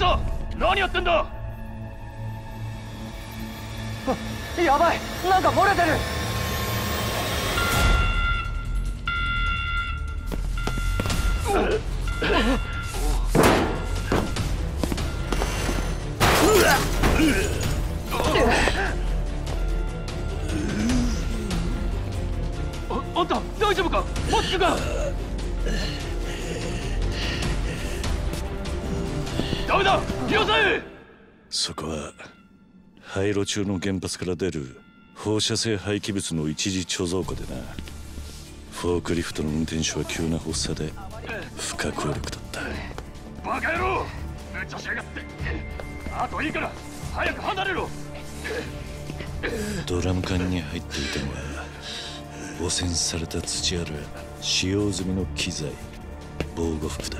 そ、何やってんだ。やばい、なんか漏れてる。あんた大丈夫か？マッチがダメだ、気をつけ。そこは廃炉中の原発から出る放射性廃棄物の一時貯蔵庫でな。フォークリフトの運転手は急な発作で不可抗力だった。バカ野郎、無茶しやがって。あといいから早く離れろ。ドラム缶に入っていたのは汚染された土やら使用済みの機材、防護服だ。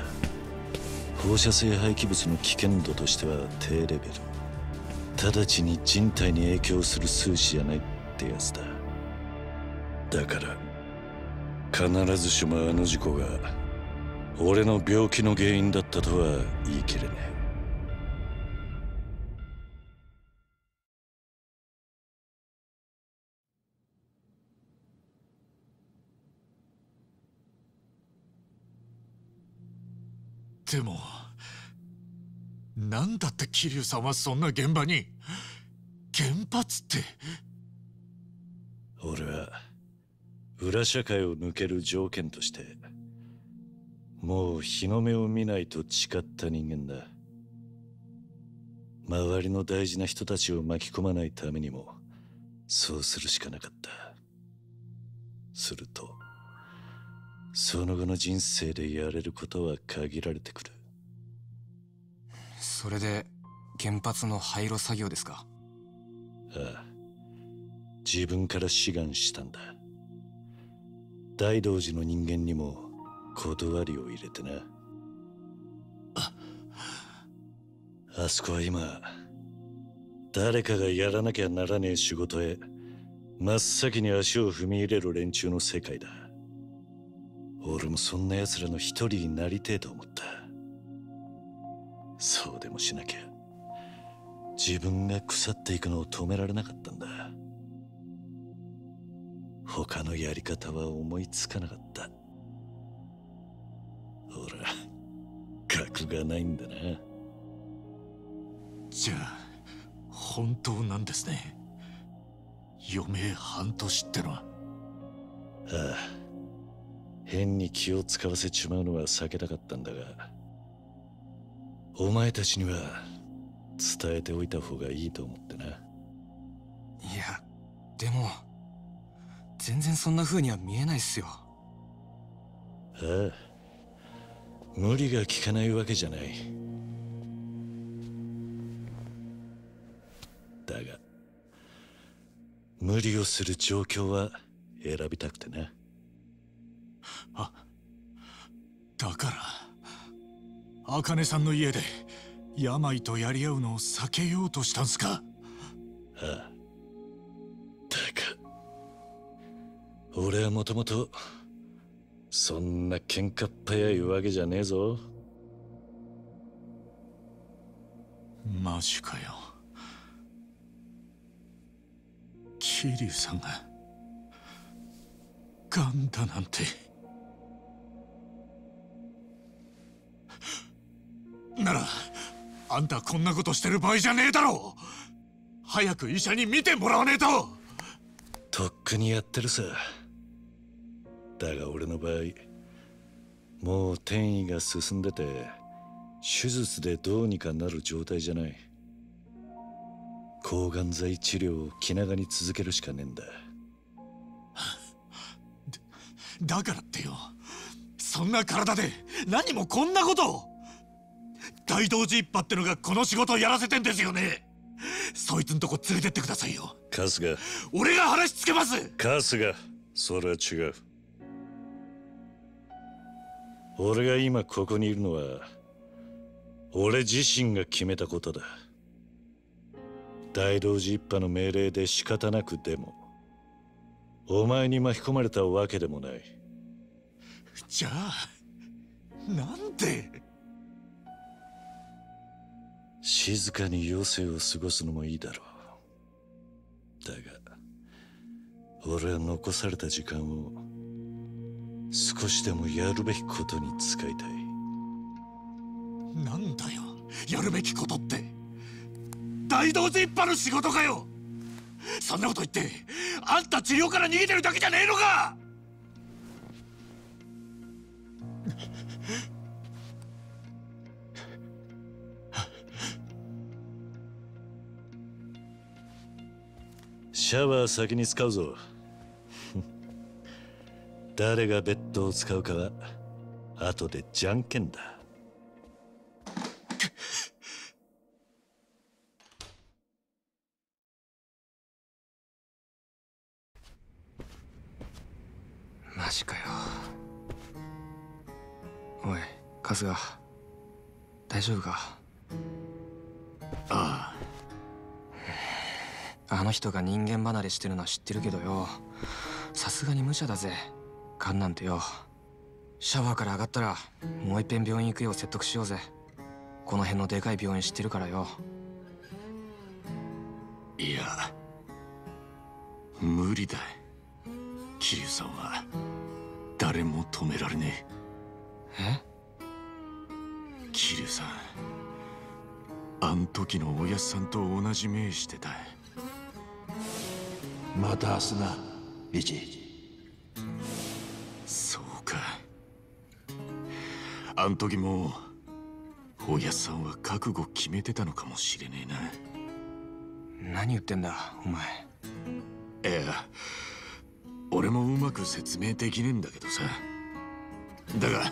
放射性廃棄物の危険度としては低レベル、直ちに人体に影響する数値じゃないってやつだ。だから必ずしもあの事故が俺の病気の原因だったとは言い切れねえ。でもなんだって桐生さんはそんな現場に。原発って。俺は裏社会を抜ける条件としてもう日の目を見ないと誓った人間だ。周りの大事な人たちを巻き込まないためにもそうするしかなかった。するとその後の人生でやれることは限られてくる。それで原発の廃炉作業ですか？ああ、自分から志願したんだ。大道寺の人間にも断りを入れてな。 あそこは今誰かがやらなきゃならねえ仕事へ真っ先に足を踏み入れる連中の世界だ。俺もそんな奴らの一人になりてえと思った。そうでもしなきゃ自分が腐っていくのを止められなかったんだ。他のやり方は思いつかなかった。俺は格がないんだな。じゃあ本当なんですね、余命半年ってのは。ああ、変に気を使わせちまうのは避けたかったんだが、お前たちには伝えておいた方がいいと思ってな。いや、でも全然そんな風には見えないっすよ。ああ、無理が効かないわけじゃない。だが無理をする状況は選びたくてな。あ、だから茜さんの家で病とやり合うのを避けようとしたんすか？ああ、だが俺はもともとそんな喧嘩っ早いわけじゃねえぞ。マジかよ、桐生さんがガンだなんて。ならあんたこんなことしてる場合じゃねえだろう。早く医者に診てもらわねえと。とっくにやってるさ。だが俺の場合もう転移が進んでて手術でどうにかなる状態じゃない。抗がん剤治療を気長に続けるしかねえんだ。だからってよ、そんな体で何もこんなことを。大道寺一派ってのがこの仕事をやらせてんですよね。そいつんとこ連れてってくださいよ。春日、俺が話つけます。春日、それは違う。俺が今ここにいるのは俺自身が決めたことだ。大道寺一派の命令で仕方なくでもお前に巻き込まれたわけでもない。じゃあなんで。静かに余生を過ごすのもいいだろう。だが俺は残された時間を少しでもやるべきことに使いたい。なんだよやるべきことって、大道寺一派の仕事かよ。そんなこと言ってあんた治療から逃げてるだけじゃねえのか。シャワー先に使うぞ。誰がベッドを使うかは後でじゃんけんだ。マジかよ。おい春日、大丈夫か？ああ、あの人が人間離れしてるのは知ってるけどよ、さすがに無茶だぜ。勘なんてよ。シャワーから上がったらもう一遍病院行くよう説得しようぜ。この辺のでかい病院知ってるからよ。いや無理だ、桐生さんは誰も止められねえ。え？桐生さんあん時のおやっさんと同じ目してた。また明日な、ビジ。そうか。あん時もおやっさんは覚悟決めてたのかもしれねえな。何言ってんだお前。いや俺もうまく説明できねえんだけどさ。だが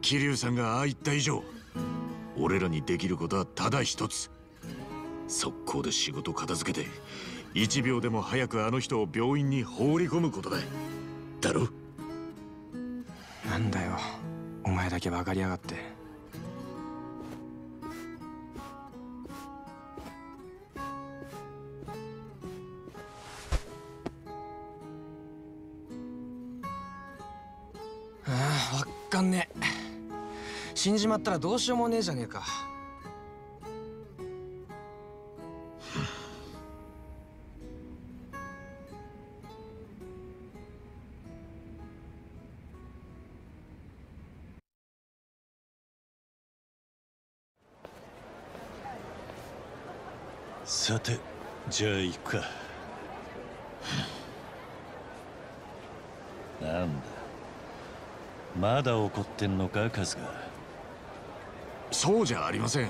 桐生さんがああ言った以上、俺らにできることはただ一つ。速攻で仕事片付けて1秒でも早くあの人を病院に放り込むことだ。だろ？なんだよお前だけ分かりやがって。ああ分かんねえ。死んじまったらどうしようもねえじゃねえか。さて、じゃあ行くか。なんだまだ怒ってんのか春日。そうじゃありません。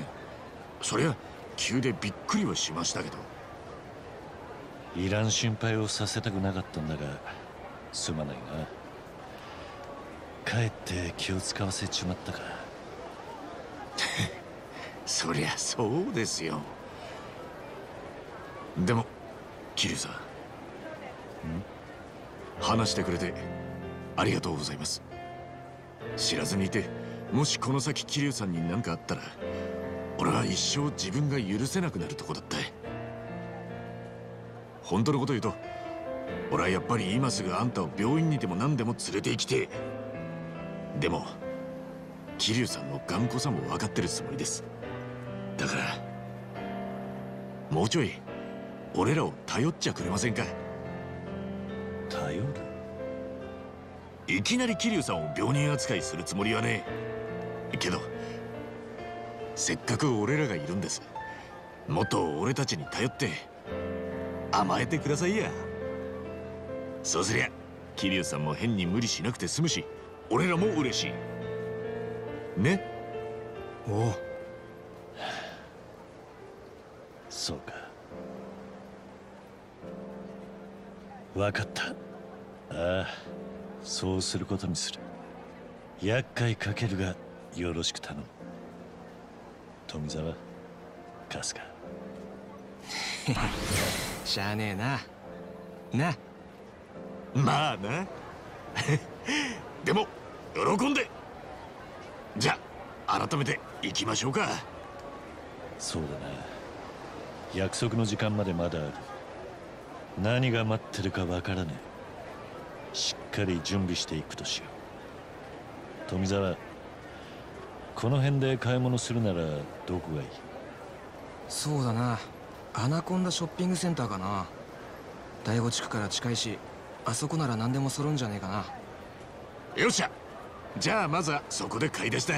そりゃ急でびっくりはしましたけど。いらん心配をさせたくなかったんだがすまないな。かえって気を使わせちまったか。そりゃそうですよ。でも桐生さん、話してくれてありがとうございます。知らずにいて、もしこの先桐生さんに何かあったら俺は一生自分が許せなくなるとこだった。本当のこと言うと俺はやっぱり今すぐあんたを病院にでも何でも連れて行きて。でも桐生さんの頑固さも分かってるつもりです。だからもうちょい俺らを頼っちゃくれませんか。頼る？いきなり桐生さんを病人扱いするつもりはねえ。けどせっかく俺らがいるんです。もっと俺たちに頼って甘えてくださいや。そうすりゃ桐生さんも変に無理しなくて済むし、俺らも嬉しいね。おうそうか、わかった。ああそうすることにする。厄介かけるがよろしく頼む。富澤、春日。しゃあねえな。なまあな。でも喜んで。じゃあ改めて行きましょうか。そうだな、約束の時間までまだある。何が待ってるかわからねえ。しっかり準備していくとしよう。富澤、この辺で買い物するならどこがいい？そうだな、アナコンダショッピングセンターかな。第5地区から近いし、あそこなら何でも揃うんじゃねえかな。よっしゃ、じゃあまずはそこで買い出しだ。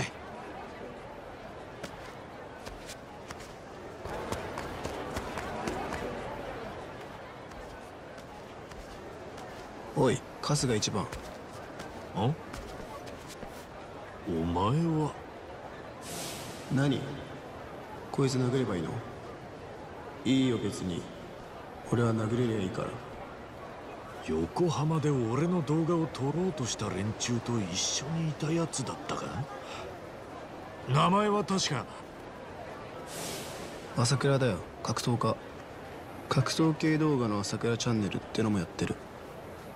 おい、春日一番。ん？お前は何？こいつ殴ればいいの？いいよ別に、俺は殴れりゃいいから。横浜で俺の動画を撮ろうとした連中と一緒にいたやつだったか。名前は確か朝倉だよ、格闘家。格闘系動画の朝倉チャンネルってのもやってる。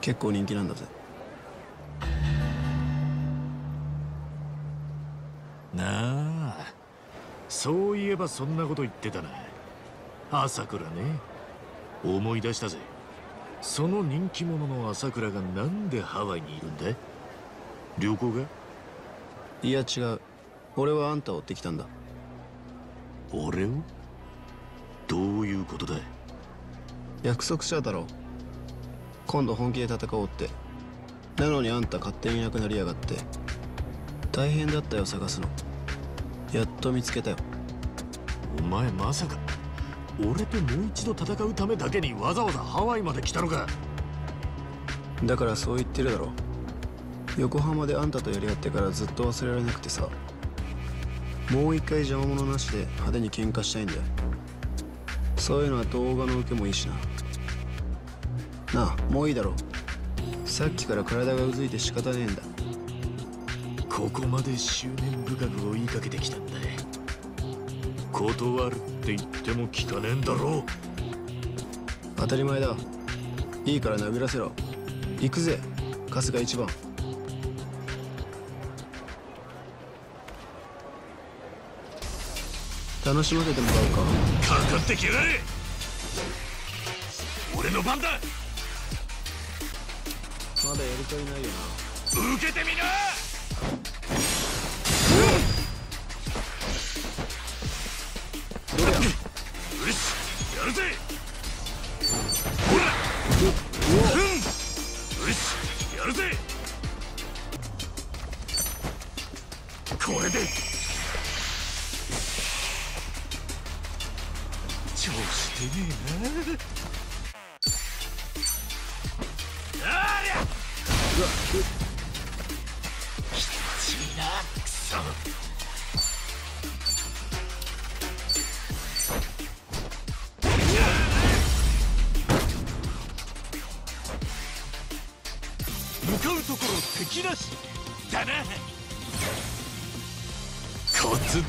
結構人気なんだぜ。なあ、そういえばそんなこと言ってたな、朝倉ね。思い出したぜ。その人気者の朝倉がなんでハワイにいるんだい？旅行が？いや違う、俺はあんたを追ってきたんだ。俺を？どういうことだい？約束しただろ、今度本気で戦おうって。なのにあんた勝手にいなくなりやがって。大変だったよ探すの。やっと見つけたよ。お前まさか俺ともう一度戦うためだけにわざわざハワイまで来たのか。だからそう言ってるだろ、横浜であんたとやり合ってからずっと忘れられなくてさ。もう一回邪魔者なしで派手に喧嘩したいんだよ。そういうのは動画の受けもいいしな。なあ、もういいだろ、さっきから体がうずいて仕方ねえんだ。ここまで執念深く追いかけてきたんだ。断るって言っても聞かねえんだろう。当たり前だ、いいから殴らせろ。行くぜ春日一番。楽しませてもらおうか。かかってきやがれ、俺の番だ。まだやり足りないよな、受けてみな。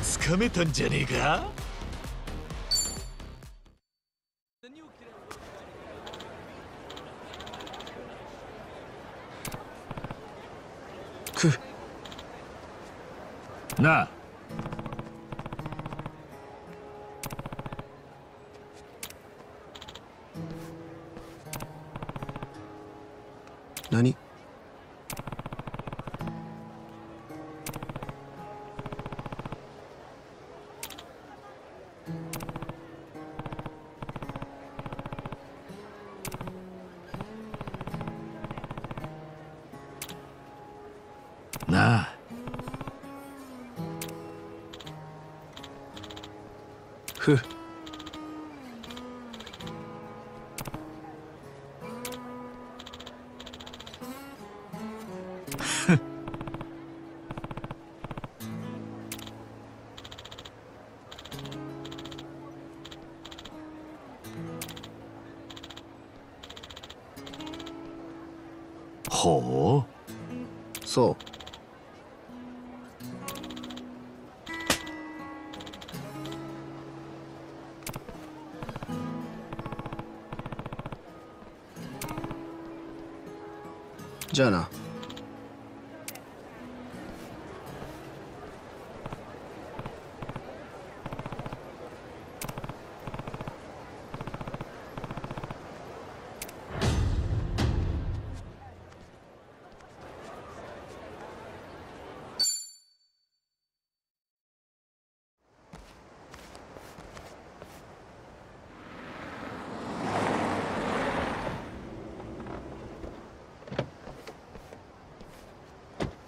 つかめたんじゃねえか。くなあ、何？ほう、そう。じゃあな。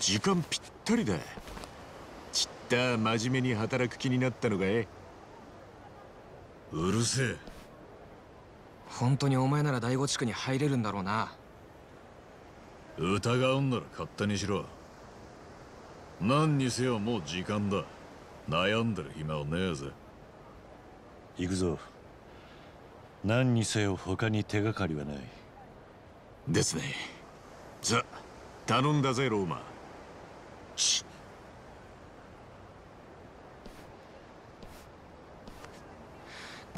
時間ぴったりだ。ちった真面目に働く気になったのかい？うるせえ。本当にお前なら第5地区に入れるんだろうな。疑うんなら勝手にしろ。何にせよもう時間だ。悩んでる暇はねえぜ。行くぞ。何にせよ他に手がかりはないですね。ザ、頼んだぜローマ。チッ。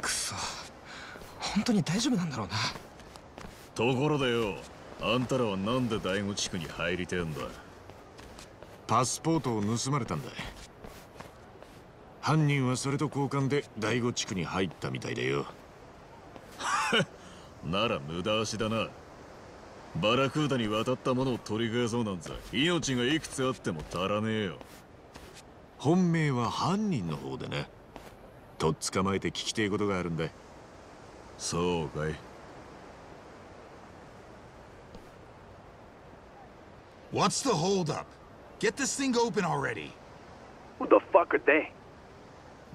くそ、本当に大丈夫なんだろうな。ところでよ、あんたらはなんで第5地区に入りてんだ？パスポートを盗まれたんだ。犯人はそれと交換で第5地区に入ったみたいだよ。なら無駄足だな。バラクーダに渡ったものを取り返そうなんざ命がいくつあっても足らねえよ。本命は犯人の方でね。とっ捕まえて聞きてえことがあるんだ。そうかい。What's the hold up? Get this thing open already. Who the fuck are they?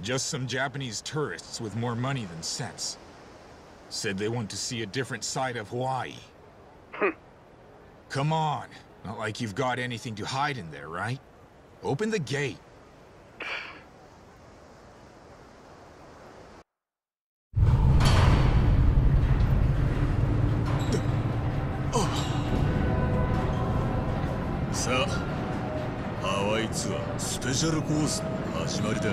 Just some Japanese tourists with more money than sense. Said they want to see a different side of Hawaii. Come on. Not like you've got anything to hide in there, right? Open the gate. さあ、ハワイツアースペシャルコースの始まりだ。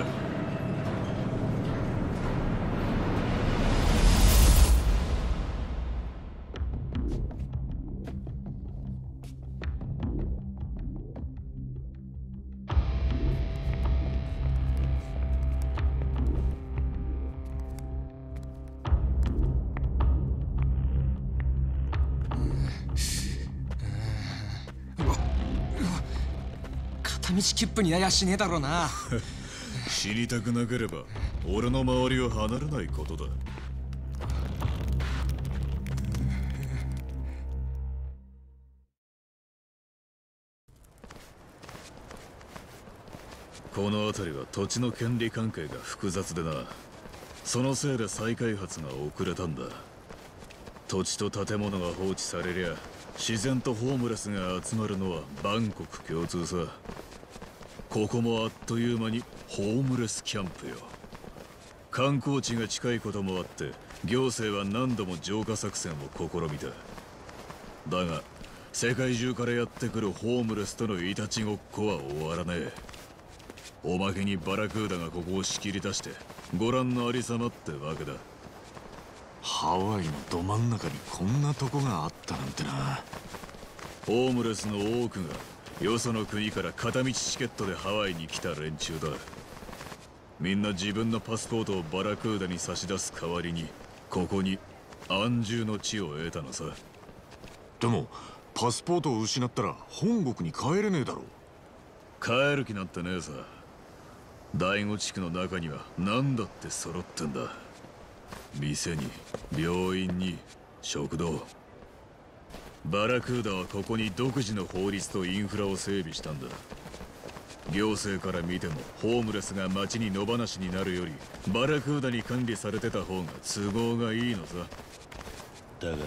切符になりゃしねえだろうな。死にたくなければ俺の周りを離れないことだ。この辺りは土地の権利関係が複雑でな。そのせいで再開発が遅れたんだ。土地と建物が放置されりゃ自然とホームレスが集まるのはバンコク共通さ。ここもあっという間にホームレスキャンプよ。観光地が近いこともあって行政は何度も浄化作戦を試みた。だが世界中からやってくるホームレスとのいたちごっこは終わらねえ。おまけにバラクーダがここを仕切り出してご覧のありさまってわけだ。ハワイのど真ん中にこんなとこがあったなんてな。ホームレスの多くがよその国から片道チケットでハワイに来た連中だ。みんな自分のパスポートをバラクーダに差し出す代わりにここに安住の地を得たのさ。でもパスポートを失ったら本国に帰れねえだろ。帰る気なんてねえさ。第5地区の中には何だって揃ってんだ。店に病院に食堂。バラクーダはここに独自の法律とインフラを整備したんだ。行政から見てもホームレスが街に野放しになるよりバラクーダに管理されてた方が都合がいいのさ。だが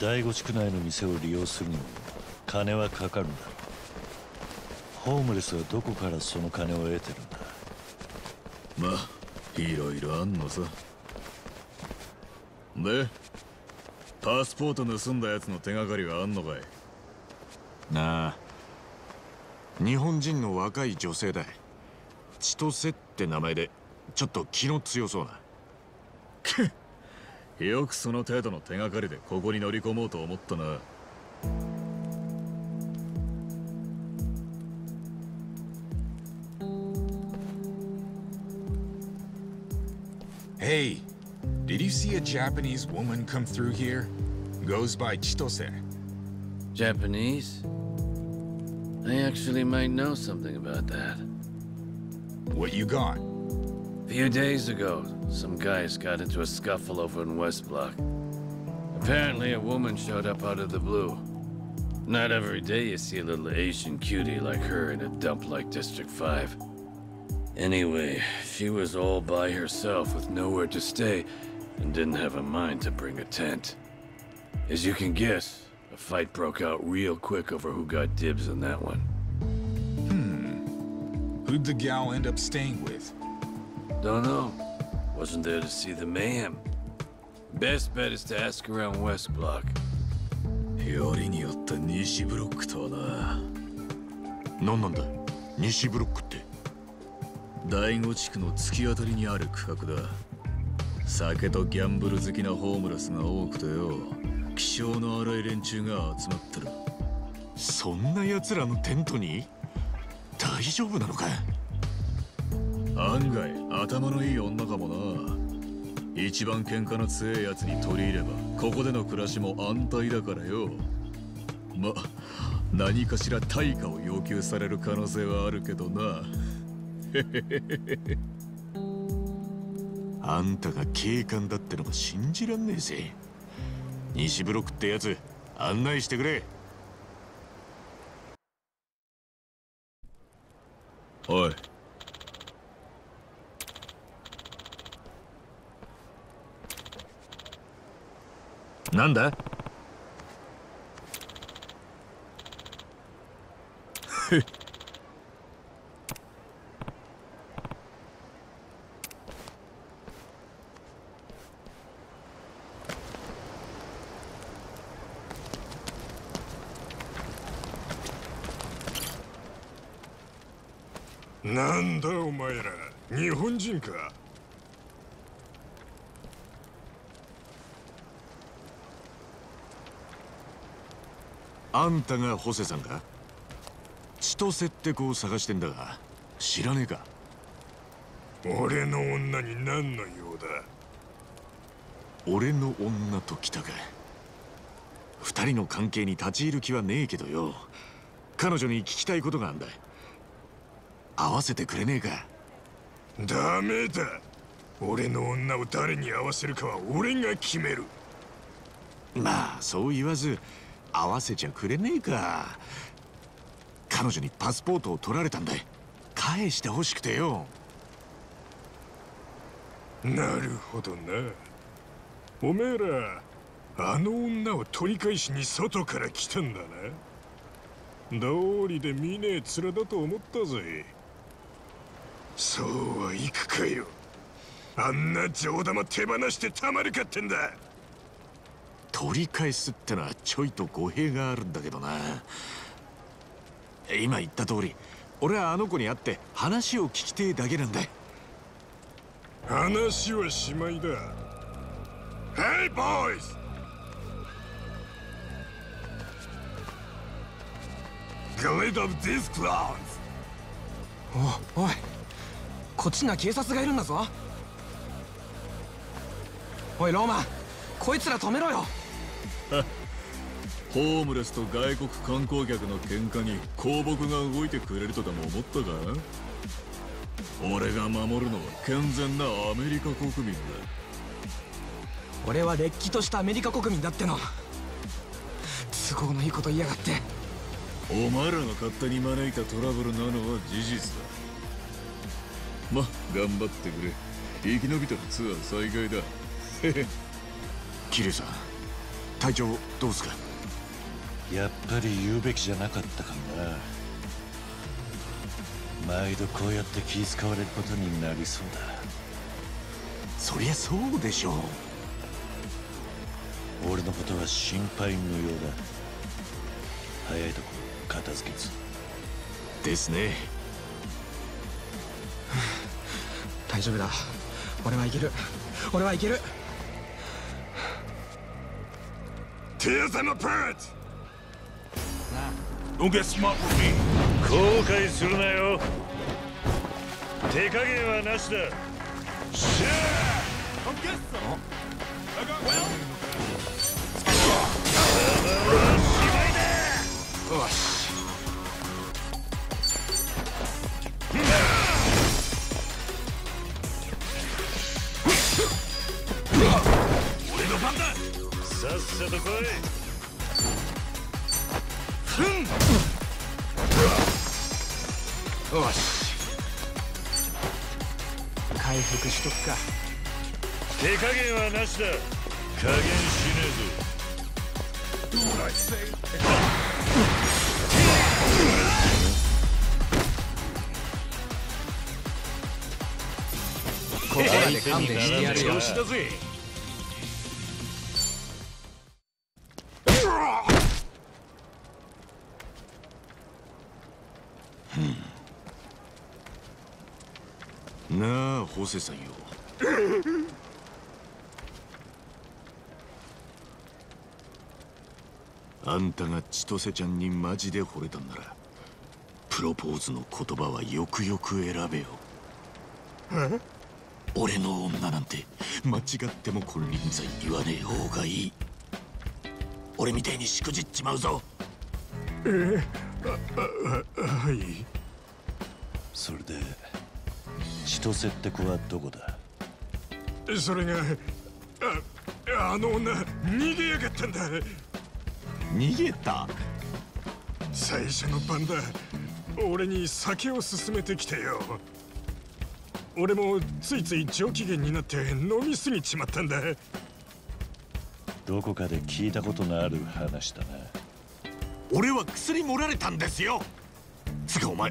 第5地区内の店を利用するにも金はかかるんだ。ホームレスはどこからその金を得てるんだ？まあいろいろあんのさ。でパスポート盗んだやつの手がかりはあんのかい？なあ、日本人の若い女性だ。千歳って名前でちょっと気の強そうな。よくその程度の手がかりでここに乗り込もうと思ったな。Hey, did you see a Japanese woman come through here? Goes by Chitose. Japanese? I actually might know something about that. What you got? A few days ago, some guys got into a scuffle over in West Block. Apparently, a woman showed up out of the blue. Not every day you see a little Asian cutie like her in a dump like District 5. Anyway, she was all by herself with nowhere to stay and didn't have a mind to bring a tent. As you can guess, a fight broke out real quick over who got dibs on that one. Who'd the gal end up staying with? Don't know. Wasn't there to see the mayhem. Best bet is to ask around West Block. よりによった西ブロックとはな。何なんだ西ブロックって。第5地区の突き当たりにある区画だ。酒とギャンブル好きなホームレスが多くてよ、気性の荒い連中が集まってる。そんな奴らのテントに大丈夫なのか。案外頭のいい女かもな。一番喧嘩の強いやつに取り入ればここでの暮らしも安泰だからよ。ま、何かしら対価を要求される可能性はあるけどな。あんたが警官だってのが信じらんねえぜ。西ブロックってやつ案内してくれ。おい。なんだ。なんだお前ら、日本人か。あんたがホセさんか。血と接って子を探してんだが知らねえか。俺の女に何の用だ。俺の女と来たか。二人の関係に立ち入る気はねえけどよ、彼女に聞きたいことがあんだ。会わせてくれねえか。ダメだ。俺の女を誰に会わせるかは俺が決める。まあそう言わず合わせちゃくれねえか。彼女にパスポートを取られたんだ。返してほしくてよ。なるほどな。おめえらあの女を取り返しに外から来たんだな。道理で見ねえ面だと思ったぜ。そうはいくかよ。あんな上玉手放してたまるかってんだ。取り返すってのはちょいと語弊があるんだけどな。今言った通り俺はあの子に会って話を聞きてえだけなんだ。話はしまいだ。ヘイボーイズ。Get rid of these clowns。おい、こっちには警察がいるんだぞ。おいローマン、こいつら止めろよ。ホームレスと外国観光客の喧嘩に公僕が動いてくれるとでも思ったか。俺が守るのは健全なアメリカ国民だ。俺はれっきとしたアメリカ国民だっての。都合のいいこと言いやがって。お前らが勝手に招いたトラブルなのは事実だ。ま、頑張ってくれ。生き延びたらツアー再開だ。へへ。桐生さん、隊長どうすか。やっぱり言うべきじゃなかったかな。毎度こうやって気遣われることになりそうだ。そりゃそうでしょう。俺のことは心配無用だ。早いとこ片付けずですね。大丈夫だ。俺はいける。俺はいける。Here's them apart. Don't get smart with me. 後悔するなよ。手加減はなしだ。シェア。Don't get so. Well. 芝居だ。よし。さっさと来い。よし、回復しとくか。手加減はなしだ。加減しねえぞ。ここまで勘弁してやるよ。なあ、ホセさんよ。あんたが千歳ちゃんにマジで惚れたんなら、プロポーズの言葉はよくよく選べよ。俺の女なんて間違っても金輪際言わねえ方がいい。俺みてえにしくじっちまうぞ。はい。それで千歳って子はどこだ？それが、あの女逃げやがったんだ。逃げた？最初の晩だ。俺に酒を勧めてきてよ。俺もついつい上機嫌になって飲みすぎちまったんだ。どこかで聞いたことのある話だな。俺は薬盛られたんですよ。つかお前、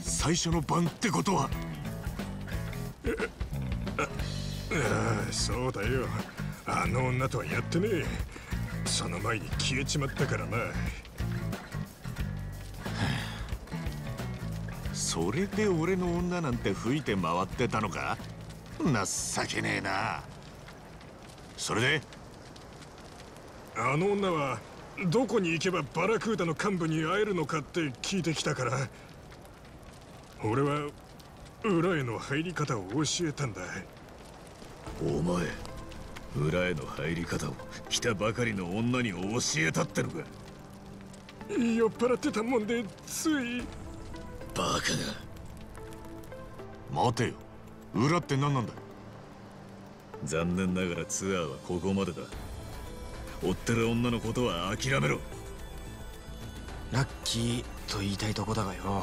最初の晩ってことは。そうだよ。あの女とはやってねえ。その前に消えちまったからな。それで俺の女なんて吹いて回ってたのか。情けねえな。それであの女はどこに行けばバラクーダの幹部に会えるのかって聞いてきたから、俺は裏への入り方を教えたんだ。お前、裏への入り方を来たばかりの女に教えたってのか。酔っ払ってたもんでつい。バカが。待てよ、裏って何なんだ。残念ながらツアーはここまでだ。追ってる女のことは諦めろ。ラッキーと言いたいとこだがよ、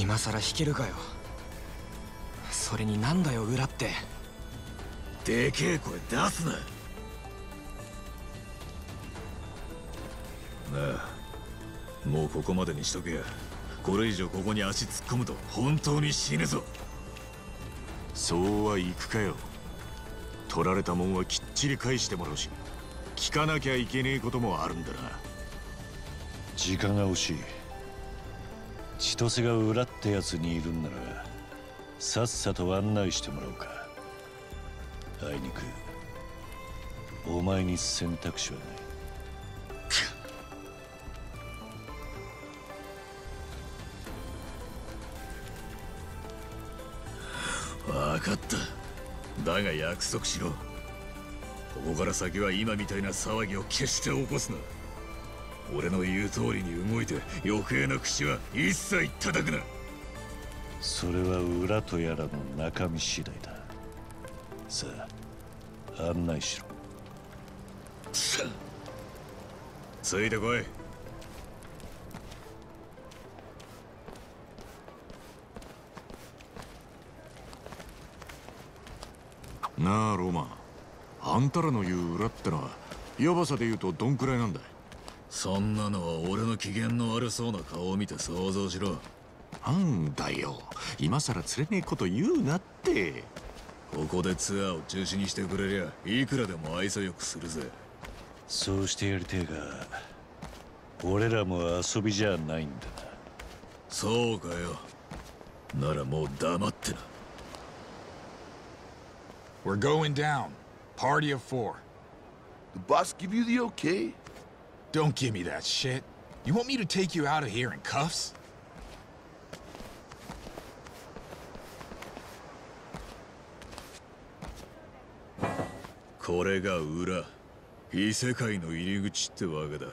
今さら引けるかよ。それになんだよ裏って。でけえ声出すな。なあ、もうここまでにしとけや。これ以上ここに足突っ込むと本当に死ぬぞ。そうはいくかよ。取られたもんはきっちり返してもらうし、聞かなきゃいけねえこともあるんだな。時間が惜しい。千歳が裏ってやつにいるんなら、さっさと案内してもらおうか。あいにくお前に選択肢はない。分かった。だが約束しろ。ここから先は今みたいな騒ぎを決して起こすな。俺の言う通りに動いて、余計な口は一切叩くな。それは裏とやらの中身次第だ。さあ、案内しろ。ついてこい。なあロマン、あんたらの言う裏ってのはヤバさで言うとどんくらいなんだい？そんなのは俺の機嫌の悪そうな顔を見て想像しろ。なんだよ、今さら釣れねえこと言うなって。ここでツアーを中止にしてくれりゃ、いくらでも愛想よくするぜ。そうしてやりてえが、俺らも遊びじゃないんだな。そうかよ。ならもう黙ってな。 We're going down. Party of four. The boss give you the okay? Don't give me that shit. You want me to take you out of here in cuffs? This is the 裏、異世界の入り口ってわけだ。